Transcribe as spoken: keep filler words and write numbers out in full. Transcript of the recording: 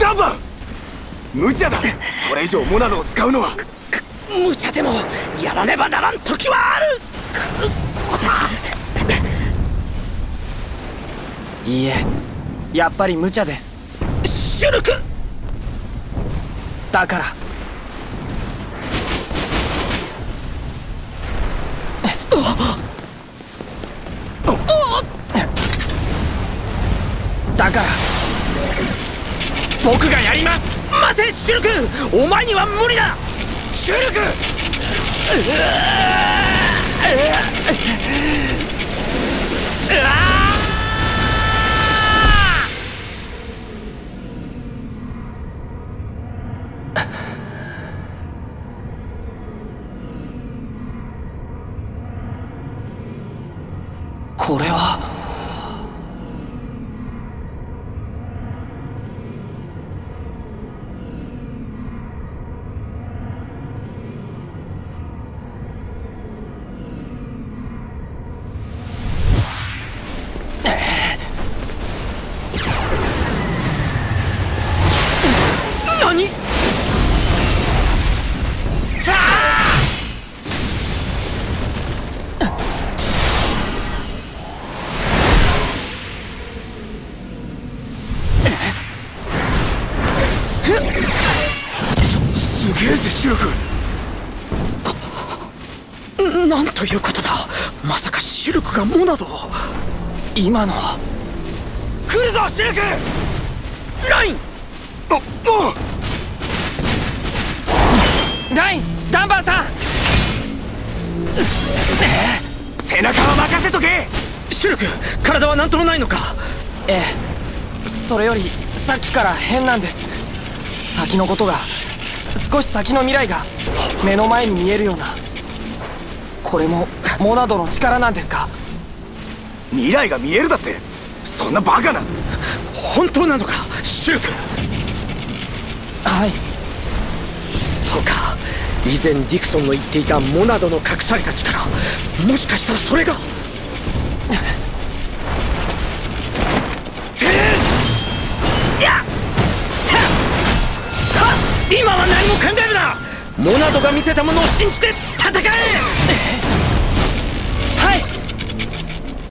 ダンバン、無茶だ。これ以上モナドを使うのは。無茶でもやらねばならん時はある。いいえ、やっぱり無茶です。シュルクだから。だから僕がやります。待てシュルク、お前には無理だ。シュルク、これは。なんということだ。まさかシュルクがモナドを。今のは。来るぞシュルク、ライン。おおライン、ダンバンさん、背中は任せとけ。シュルク、体は何ともないのか。ええ、それよりさっきから変なんです。先のことが、少し先の未来が目の前に見えるような。これもモナドの力なんですか。未来が見えるだって、そんなバカな。本当なのかシュルク。はい、そうか。以前ディクソンの言っていたモナドの隠された力、もしかしたらそれが。今は何も考えるな。モナドが見せたものを信じて戦え。